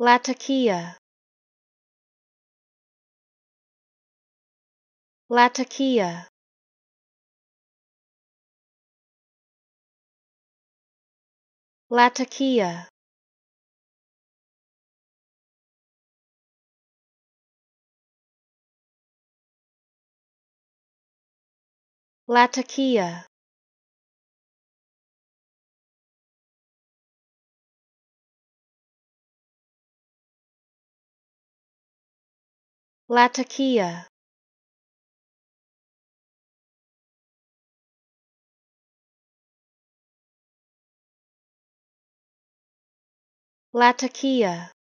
Latakia, Latakia, Latakia, Latakia, Latakia, Latakia.